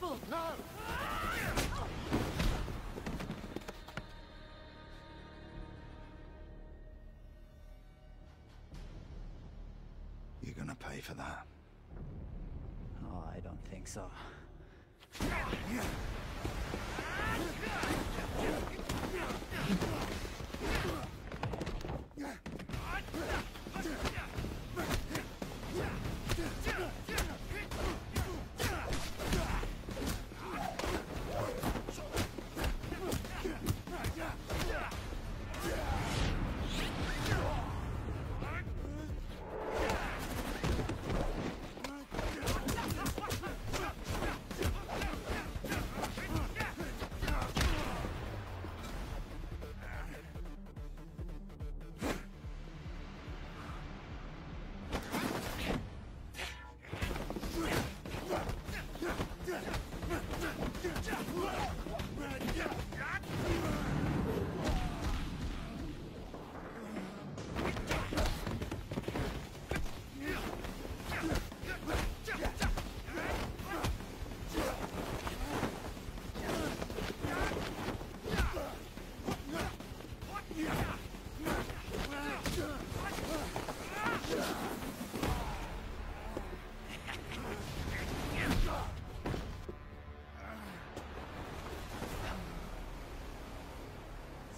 useful. No! You're gonna pay for that. Oh, I don't think so.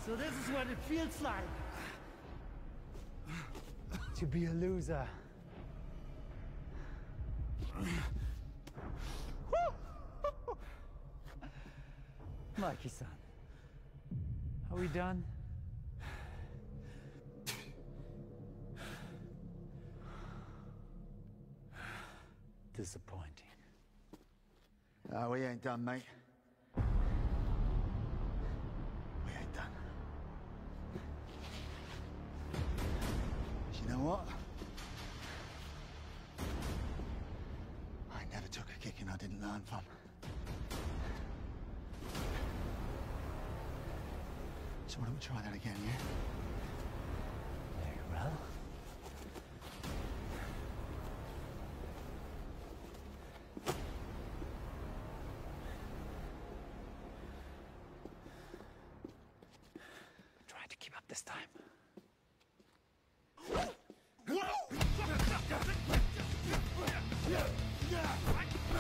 So this is what it feels like to be a loser. Mikey-san, are we done? Disappointing. No, we ain't done, mate. We ain't done. You know what? I never took a kicking I didn't learn from. So why don't we try that again, yeah? Very well. Try to keep up this time.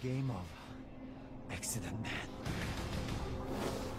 Game over, Accident Man.